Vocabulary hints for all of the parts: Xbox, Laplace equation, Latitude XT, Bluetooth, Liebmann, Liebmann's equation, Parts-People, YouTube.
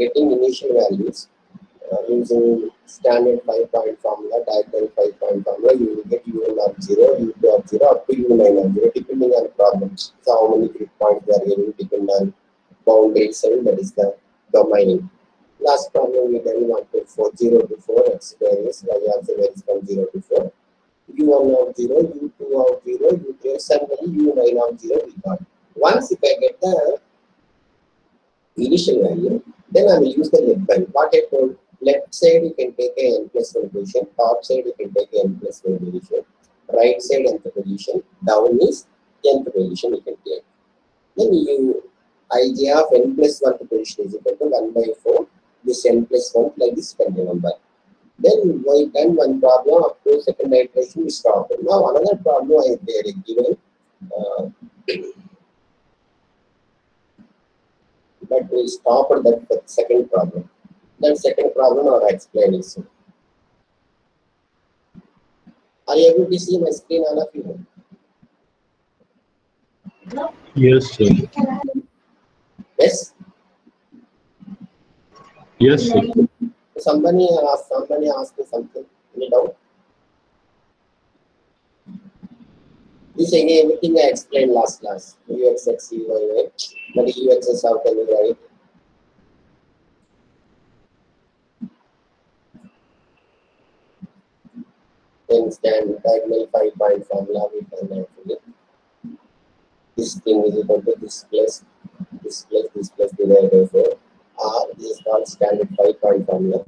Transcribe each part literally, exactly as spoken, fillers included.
getting initial values uh, using standard five-point formula, diagonal five-point formula. You will get U one of zero, U two of zero, up to U nine of zero, depending on problems. So how many grid points they are getting, depending on boundary cell, that is the domain. Last problem we then want to for zero to four, x varies, y also varies from zero to four. U one of zero, U two of zero, U three of suddenly U nine of zero we got. Once if I get the initial value, then I will use the Liebmann. What I told, left side you can take a n plus one position, top side you can take a n plus one position, right side nth position, down is nth position you can take. Then you ij of n plus one position is equal to one by four. This n plus one like this you can remember. Then we done one problem up to second iteration we stop. Now another problem is there given, uh, but we stop at that, that second problem. That second problem I will explain it soon. Are you able to see my screen, all of you? Yes, sir. Yes. Yes, sir. Somebody asked, somebody asked me something. Any doubt? This again, everything I explained last class. U X X, U Y Y. But U X S, how can you write? Then stand diagonal five point formula. We can write this thing is equal to this plus this plus this plus divided by four. R is called standard five-point formula.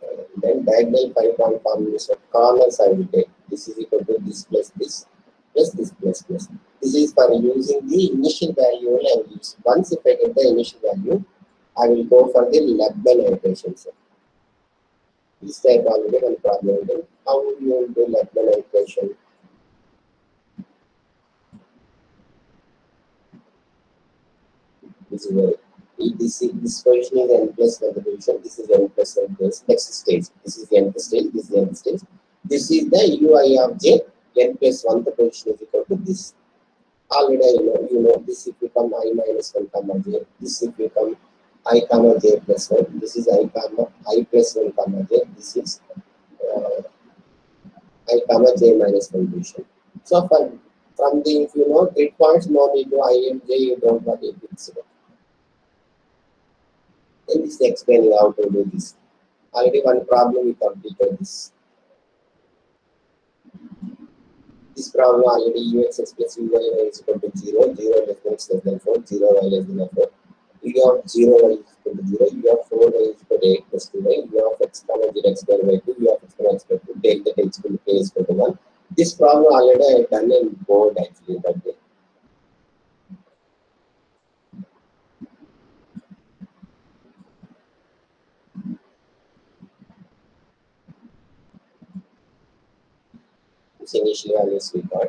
Uh, then diagonal five-point formula is so corners I will take. This is equal to this plus this plus this plus plus. This is for using the initial value I will use. Once if I get the initial value, I will go for the Liebmann iteration. So this type of one problem. Then how will you do Liebmann iteration? This is a, this, this position is n plus one position, this is n plus one place. Next stage, this is the nth stage, this is the nth stage. This is the U I of j, n plus one the position is equal to this. Already you know, you know this if you come I minus one comma j, this if you come I comma j plus one, this is I comma I plus one comma j, this is uh, I comma j minus one position. So for, from the, if you know, grid points, no need to I and j, you don't want it. Then this is explaining how to do this. Already one problem we completed this. This problem already U X X plus U Y is equal to zero, zero less than x less than four, zero y less than four. U of zero y is equal to zero, U of four y is equal to eight plus two y, U of x comma zero x square by two, U of x comma x square two, delta x equal to k is equal to one. This problem already I have done in board actually that day. Initially values we got.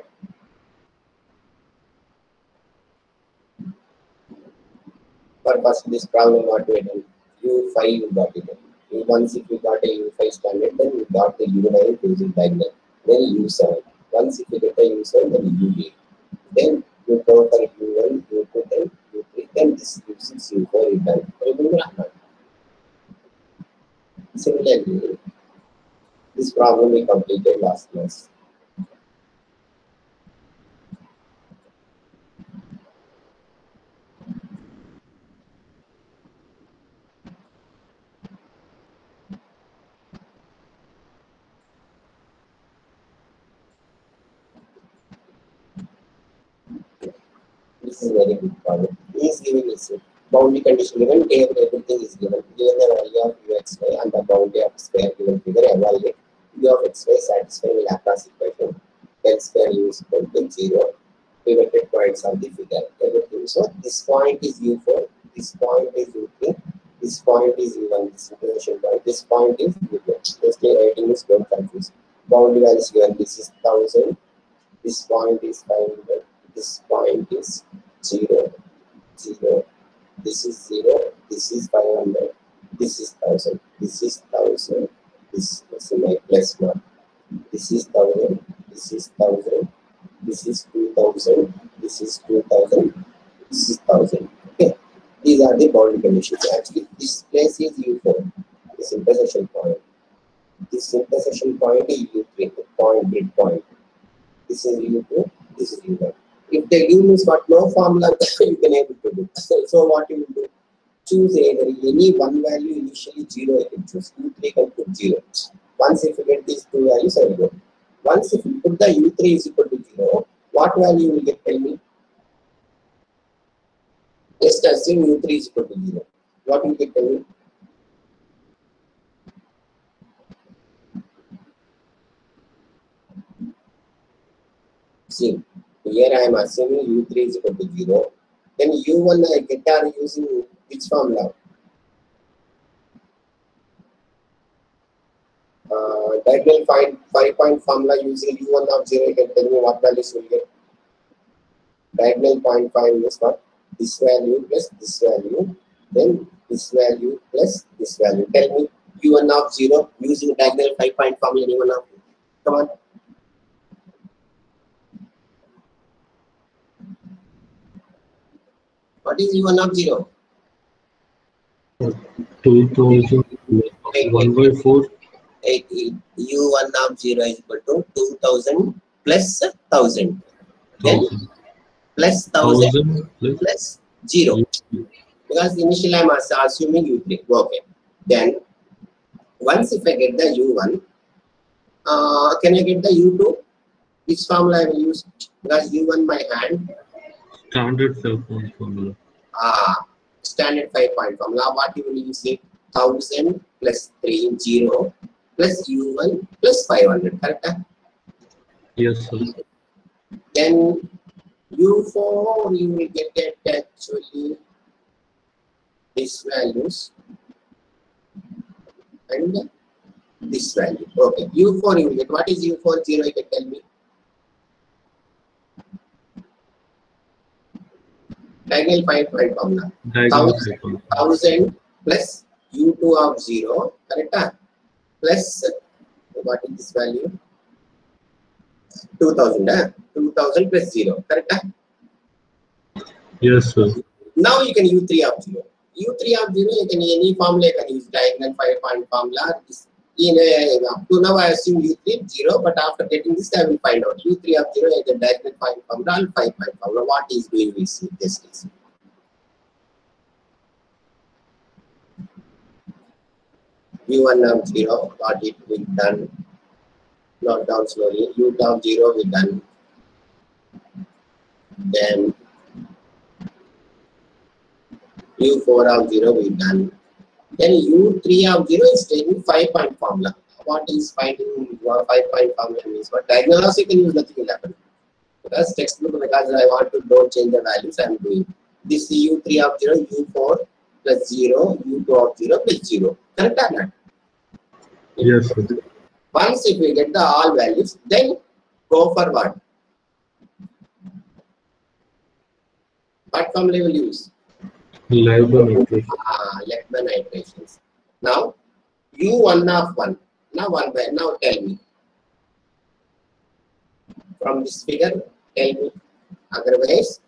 For first this problem what we done, U five you got it. Once if you got a U five standard, then you got the U nine using diagonal. Then U seven. Once if you get a U seven, then U eight. Then you go for U one, U two, then U three, then this U six, U four is done. Remember that. Similarly, this problem we completed last class. This is very good problem. He is given is boundary condition given, here everything is given. Given the value of uxy and the boundary of square given figure, evaluate u of xy satisfying Laplace equation. Then square u is equal to zero. Pivoted points of the figure. Everything. So this point is u four, this point is u three, this point is u one, this information point, this point is u two. Basically, writing is very confused. Boundary values given. This is one thousand. This point is five hundred. This point is zero, zero, this is zero, this is five hundred, this is one thousand, this is one thousand, this is my plus mark, this is one thousand, this is one thousand, this is two thousand, this is two thousand, this is one thousand. Okay, These are the boundary conditions. Actually, this place is U four, this intersection point. This intersection point is U three, the point, grid point. This is U two, this is U one. If the U means got no formula, you can able to do. So, so what you will do? Choose either any one value, initially zero, you can choose. U three can put zero. Once if you get these two values, I will go. Once if you put the U three is equal to zero, what value will get? Tell me. Just assume U three is equal to zero. What will get? Tell me. See, here I am assuming U three is equal to zero. Then U one I get are using which formula? Uh, diagonal find five point formula using U one of zero. You can tell me what values will get. Diagonal point five is what? This value plus this value, then this value plus this value. Tell me U one of zero using diagonal five point formula. U one of zero. Come on. What is U one of zero? two thousand one by four. U one of zero is equal to two thousand plus one thousand. Then plus one thousand plus zero. Because initially I am assuming U three. Okay. Then once if I get the U one, uh, can I get the U two? Which formula I will use? Because U one by hand. Standard five-point formula. Ah, standard five-point formula. What you will use it? Thousand plus three zero plus U one plus five hundred. Correct? Yes, sir. Then U four you will get that actually these values and this value. Okay. U four you will get. What is U four zero? You can tell me. Diagonal five point formula. Diagonal thousand plus U two of zero, correct? Plus what is this value? Two thousand, huh? Two thousand plus zero, correct? Yes, sir. Now you can U three of zero. U three of zero, you can any formula you can use diagonal five point formula. In uh, up to now I assume U three of zero, but after getting this I will find out U three of zero is the diagonal five formula and five point formula. What is doing we see this is. U one of zero, got it, we done. Not down slowly. U two of zero, we done. Then U four of zero, we done. Then U three of zero is taking five-point formula. What is finding five-point formula means? What diagonal also you can use, nothing will happen. Because textbook, because I want to don't change the values, I am doing. This is U three of zero, U four plus zero, U two of zero plus zero. Correct or not? Yes, sir. Once if we get the all values, then go for what? What formula will you use? Liebmann's equation. Ah, Liebmann's equations. Now, U one of one. Now, one by now, tell me. From this figure, tell me. Otherwise,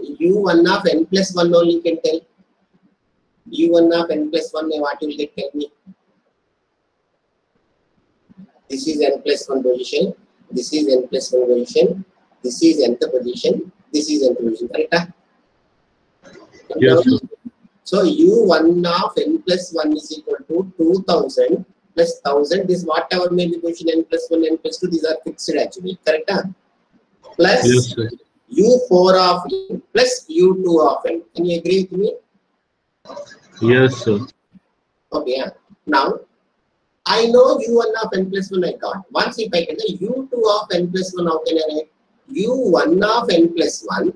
U one of n plus one only you can tell. U one of n plus one, what will they tell me? This is n plus one position. This is n plus one position. This is nth position. This is nth position. Correct? Yes, so U one of n plus one is equal to two thousand plus one thousand. This whatever may be position n plus one, n plus two, these are fixed actually. Correct? Huh? Plus yes, U four of n plus U two of n. Can you agree with me? Yes, sir. Okay. Yeah. Now, I know U one of n plus one I got. Once if I get the U two of n plus one, how can I write? U one of n plus one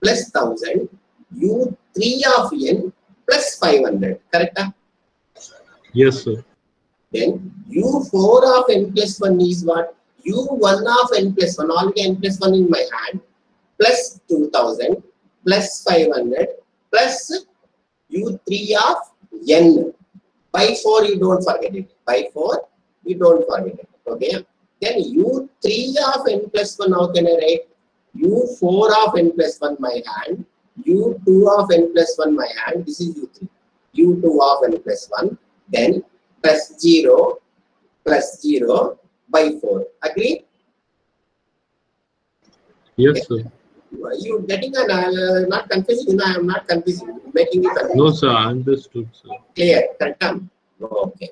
plus one thousand. U three of n plus five hundred, correct? Yes, sir. Then U four of n plus one is what? U one of n plus one, already n plus one in my hand, plus two thousand, plus five hundred, plus U three of n. By four, you don't forget it. By four, you don't forget it. Okay. Then U three of n plus one, how can I write? U four of n plus one, my hand. u two of n plus one by hand, this is u three, u two of n plus one, then plus zero plus zero by four. Agree? Yes, sir. You are getting an, uh, not confusing, no, I am not confusing, making it confusing. No, sir, understood, sir. Clear, correct term? Okay.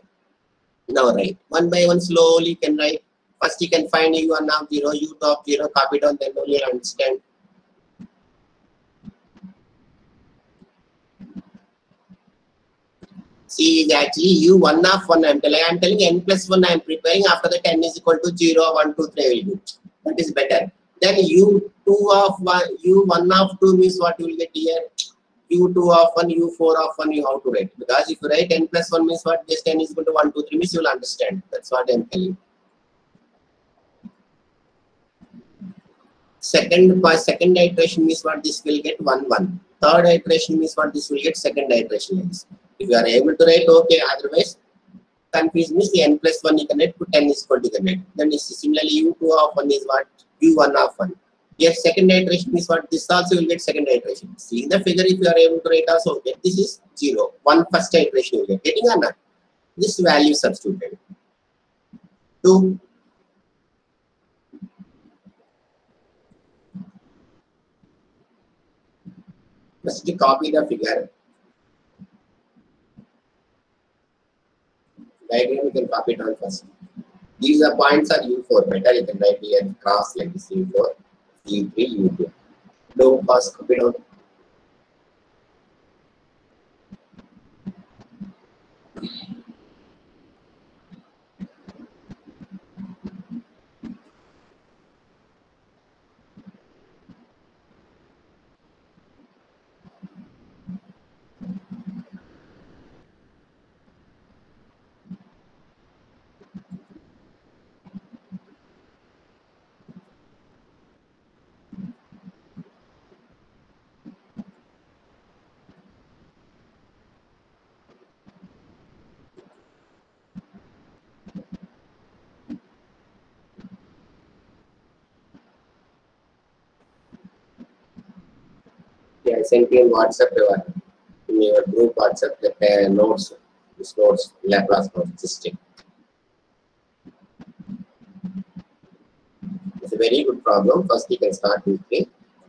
Now write, one by one slowly you can write. First you can find u one of zero, u two of zero, copy down, then only understand. C is actually u one of one, I am telling, I am telling n plus one I am preparing, after that n is equal to zero, one, two, three will do. That is better. Then u two of one, u one of two means what you will get here? u two of one, u four of one, you have to write. Because if you write n plus one means what? Just n is equal to one, two, three means you will understand. That's what I am telling you. Second, second iteration means what? This will get one, one. Third iteration means what? This will get second iteration. If you are able to write, okay, otherwise, confuse means the n plus one you can write to ten is equal to the net. Then similarly, u two of one is what? u one of one. Here, second iteration is what? This also will get second iteration. See the figure, if you are able to write also, okay, this is zero. one first iteration you will get. Getting or not? This value substituted. two. First, copy the figure. Diagram you can copy it on first. These are points are u four, better you can write here cross like this u four, u three, u two. Don't pass, copy down. I sent you in WhatsApp, in your group WhatsApp, the uh, notes, this notes, Laplace notes system. It's a very good problem. First, you can start with three.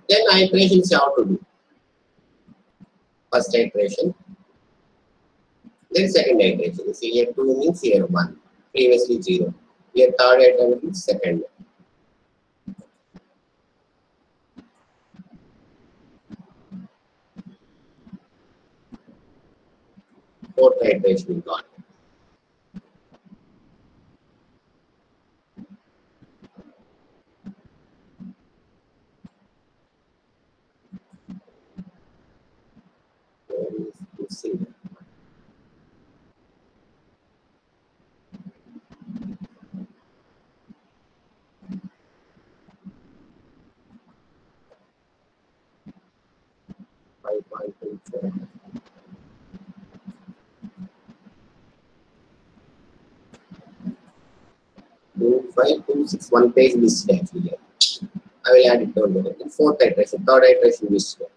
Then, iterations you have to do. First iteration, then second iteration. You see, here two means here one, previously zero. Here third iteration means second. Fourth iteration is gone. five point two four. two five two six, one page missed actually here. I will add it down there. Fourth iteration, third iteration missed here.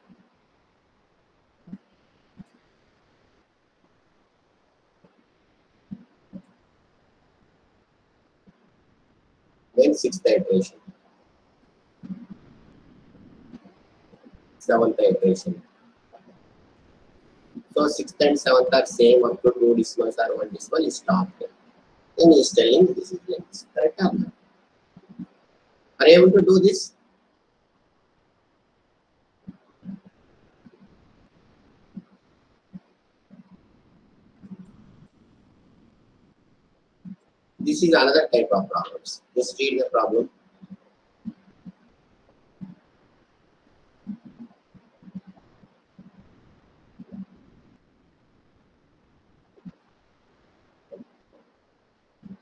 Then sixth iteration. Seventh iteration. So sixth and seventh are same, up to two decimals or one decimal is stopped. Then he is telling this is like this. Correct or not? Are you able to do this? This is another type of problems. Just read the problem.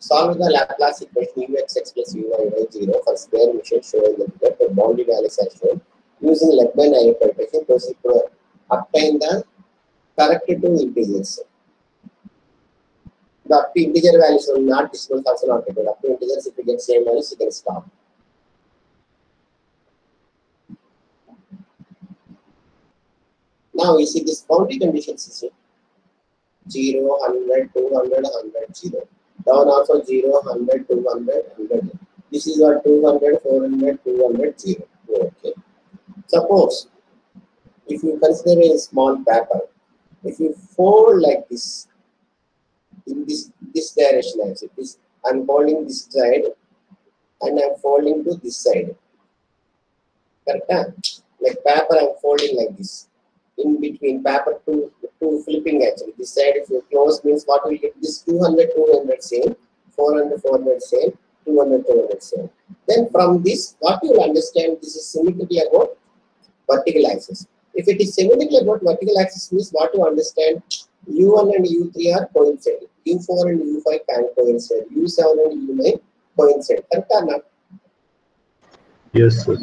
Solve the Laplace equation u x x plus u y by zero for square mission showing the figure. The boundary values are shown. Using Liebmann's equation, proceed to obtain the correct two integers. The up to integer values are not disclosed, also not taken. Up to integers, if you get same values, you can stop. Now you see this boundary conditions is zero, one hundred, two hundred, one hundred, zero. Down also zero, one hundred, two hundred, one hundred. This is what two hundred, four hundred, two hundred, zero. Okay. Suppose if you consider a small paper, if you fold like this in this this direction, as it is, I'm folding this side and I'm folding to this side. Correct? Like paper, I'm folding like this. In between paper two, two flipping actually. This side if you close means what will get this two hundred, two hundred same, four hundred, four hundred same, two hundred, two hundred same. Then from this, what you will understand, this is symmetrically about vertical axis. If it is symmetrically about vertical axis means what you understand, U one and U three are coincident, U four and U five can coincide, U seven and U nine coincide. Correct or not? Yes, sir.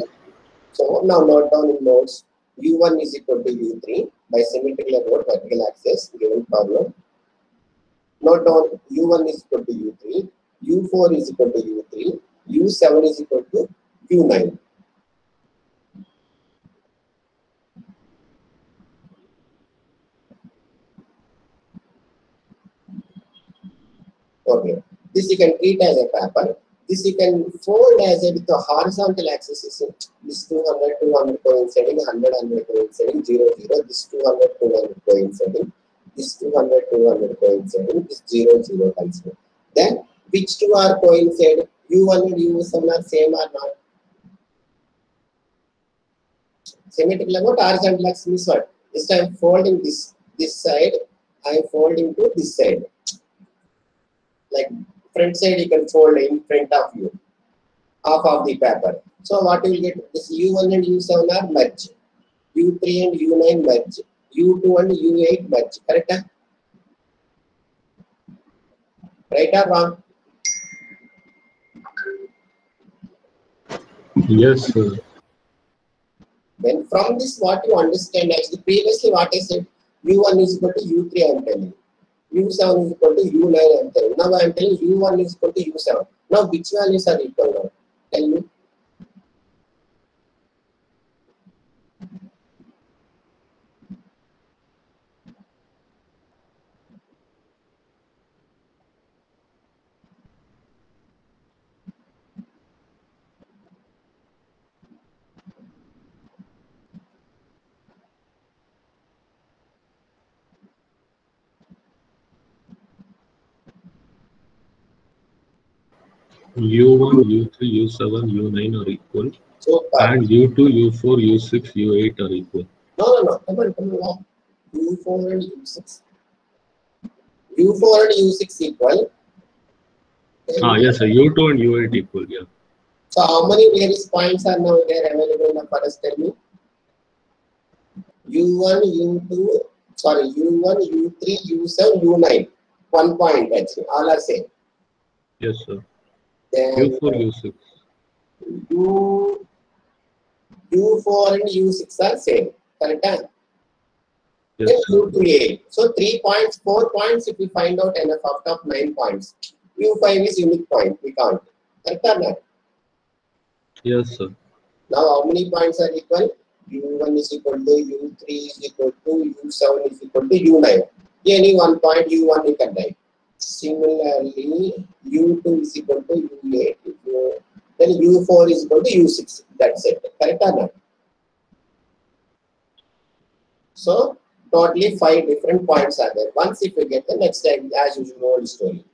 So now note down in notes, U one is equal to U three by symmetrical about vertical axis given problem. Note down U one is equal to U three, U four is equal to U three, U seven is equal to U nine. Okay, this you can treat as a paper. This you can fold as a with the horizontal axis. Is it? This two hundred, two hundred coinciding, one hundred, one hundred coinciding, zero, zero. This two hundred, two hundred coinciding, this two hundred, two hundred coinciding, this zero, zero coinciding. Then which two are coinciding? U one and U seven are same or not? Symmetrical about horizontal axis means what? This I am folding this this side. I am folding to this side. Like front side you can fold in front of you, half of the paper. So what you will get, this U one and U seven are merged, U three and U nine merged, U two and U eight merged. Correct? Right or wrong? Yes, sir. Then from this what you understand, actually previously what I said, U one is equal to U three I am telling you. U seven is equal to U nine I am telling. Now I am telling U one is equal to U seven. Now which values are equal now? Tell me. U one, U three, U seven, U nine are equal, so and U two, U four, U six, U eight are equal. No, no, no. Come on, come on. U four and U six. U four and U six equal. Then ah, yes, sir. U two and U eight equal, yeah. So how many various points are now there available for us? Tell me. U one, U two, sorry, U one, U three, U seven, U nine. One point actually. All are same. Yes, sir. Then U four, U six. U, U4 and U6 are same. Correct? Yes, then U three. So three points, four points if we find out enough out of nine points. U five is unique point. We can't. Correct or not? Yes, sir. Now how many points are equal? U one is equal to U three is equal to U seven is equal to U nine. Any one point U one you can write. Similarly, U two is equal to U eight, then U four is equal to U six. That's it. Correct or not? So, totally five different points are there. Once if you get the next time, as usual, old story.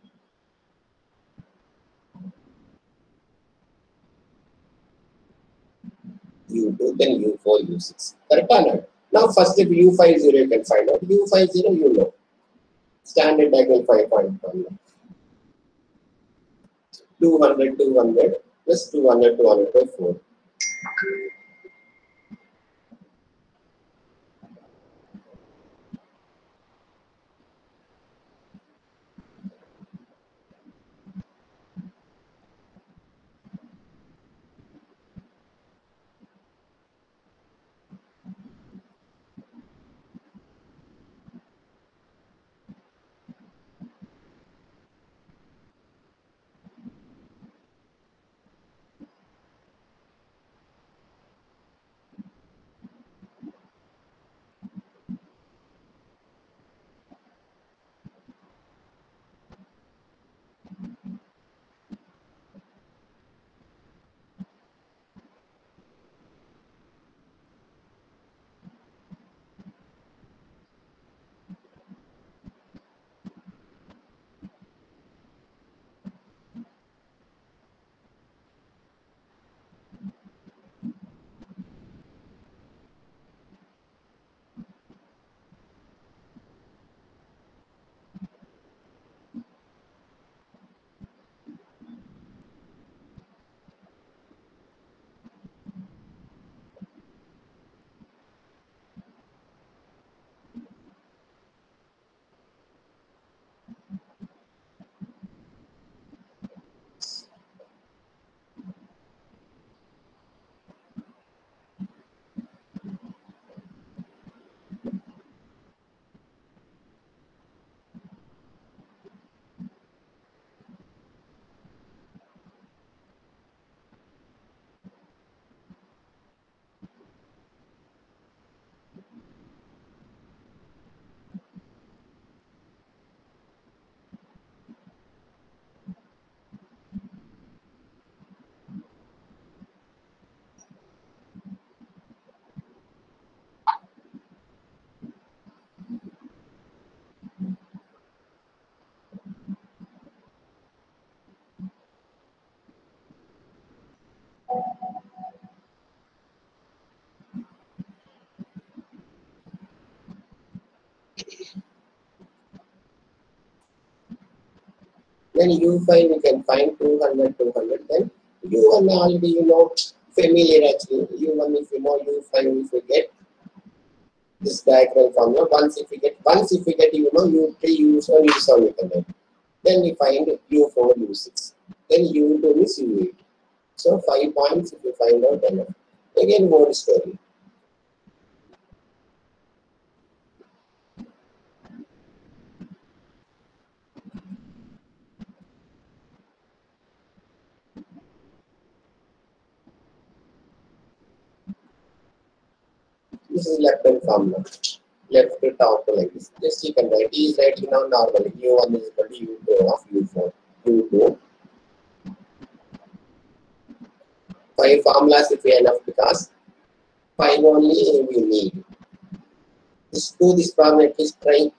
U two, then U four, U six. Correct or not? Now, first if U five, zero, you can find out. U five, zero, you know. Standard diagonal five point one. two hundred, two hundred plus two hundred, two hundred by four. then u five we can find two hundred, two hundred. Then u one already you know familiar actually. u one if you know, u five if we get this diagonal formula. Once if we get, once if we get you know u three, u seven, u seven we can get. Then we find u four, u six. Then u two is u eight. So five points if we find out enough. Again more story. This is left hand formula, left to top like this. Just you can write, E is writing now normally. u one is equal to u two of u four, u two. Five formulas if we have enough because five only we need. Just do this problem at least try.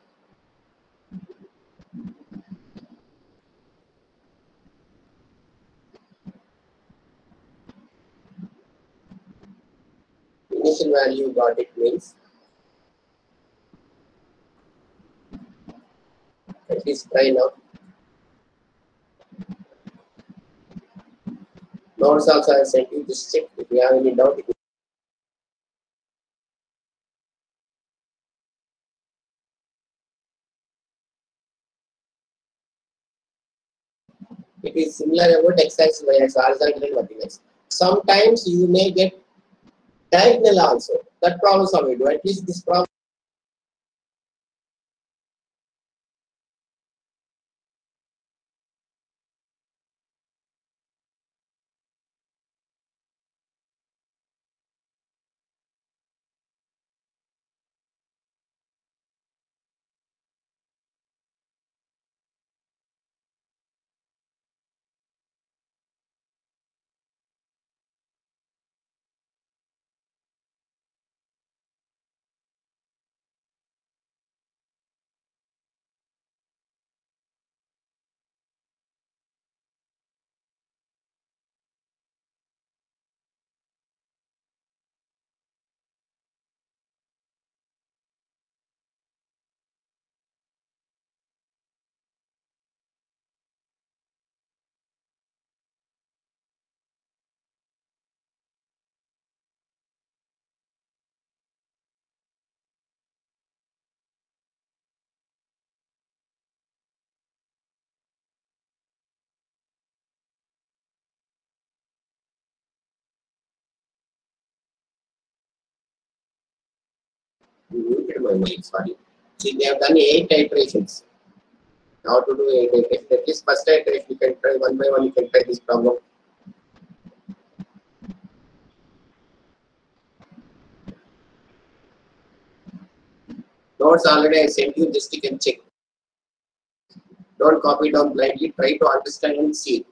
Initial value got it means at least try now. Notes also I sent you this check. If you have any doubt, you it is similar about x axis, y axis, horizontal, nothing else. Sometimes you may get diagonal also. That problem solve we do. At least this problem. Muted my mic, sorry. See, they have done eight iterations. How to do eight iterations? At least first iteration, you can try one by one, you can try this problem. Notes already I sent you, just you can check. Don't copy down blindly, try to understand and see.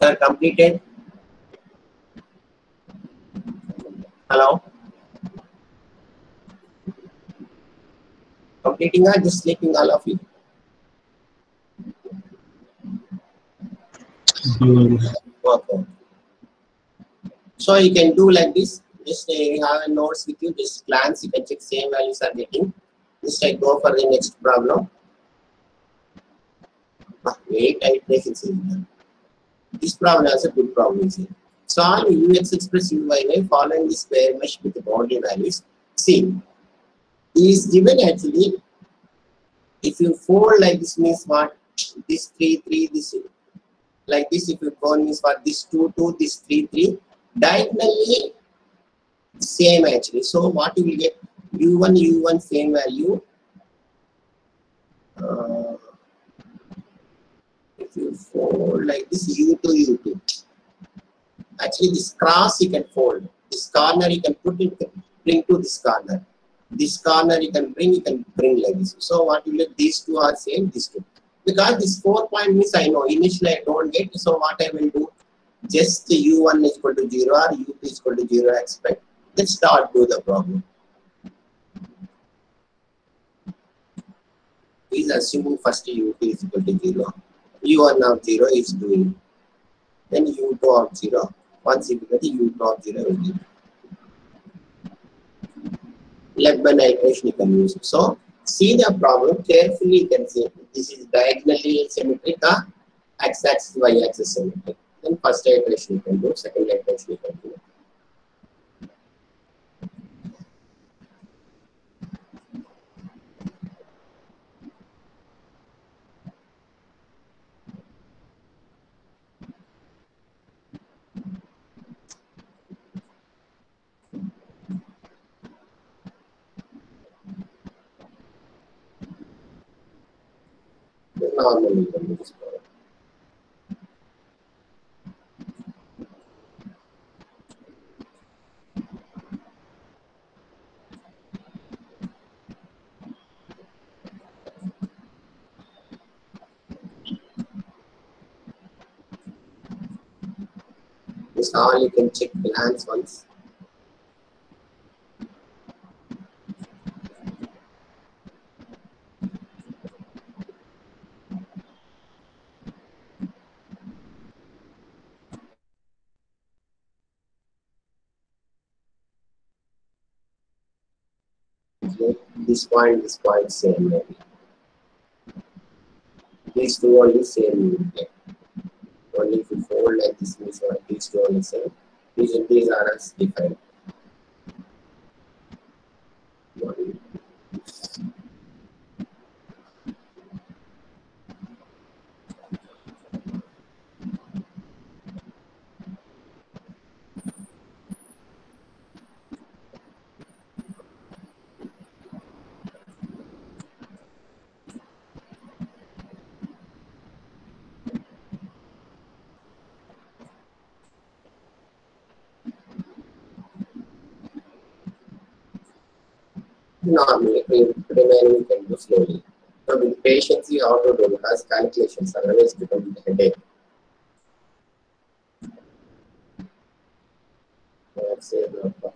Sir, completed. Hello. Completing or just sleeping, all of you? Mm. Okay. So you can do like this. Just uh, you have notes with you. Just glance. You can check same values are getting. Just I go for the next problem. Ah, wait, I make it simple. This problem is a good problem. Here. Solve ux express uy by following the square mesh with the boundary values. See, is given actually. If you fold like this means what? This three three this like this. If you fold means what? This two two this three three. Diagonally same actually. So what you will get? u one u one same value. Uh, if you fold like this u two u two. Actually, this cross you can fold. This corner you can put it, bring to this corner. This corner you can bring, you can bring like this. So what you get? These two are same. These two. Because this four point means I know initially I don't get. So what I will do? Just u one is equal to zero or u two is equal to zero. Expect. Let's start do the problem. Is assuming first u two is equal to zero. u one of zero is doing. Then u two of zero. Once you get the u two of zero will be Liebmann's equation you can use. So see the problem carefully, you can see this is diagonally symmetric or x axis y axis symmetric. Then first equation you can do, second equation you can do. Normally, this all you can check the hands once. This point, this point, same maybe. These two only same. Okay. Only if you fold like this, means these two only same. These these are as different. Normally, remaining can do slowly. So with patience, you have to do because calculations are always becoming a headache. Let's say no problem.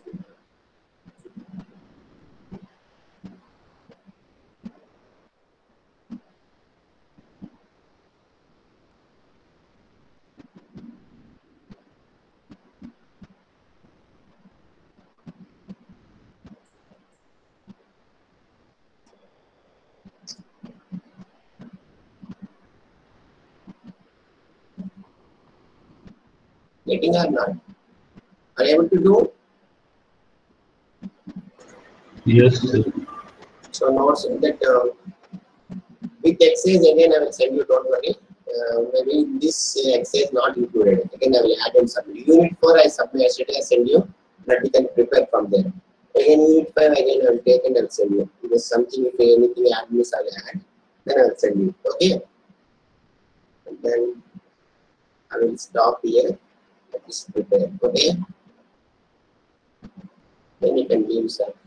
Getting or not? Are you able to do? Yes, sir. So now so that uh, with exercise again I will send you, don't worry. Uh, maybe this uh, exercise not included. Again I will add and submit. Unit four I submit yesterday, I send you, but you can prepare from there. Again unit five again I will take and I will send you. If there is something, if anything I add miss, I will add, then I will send you. Okay? And then I will stop here. That is prepared, okay? Then you can leave, sir.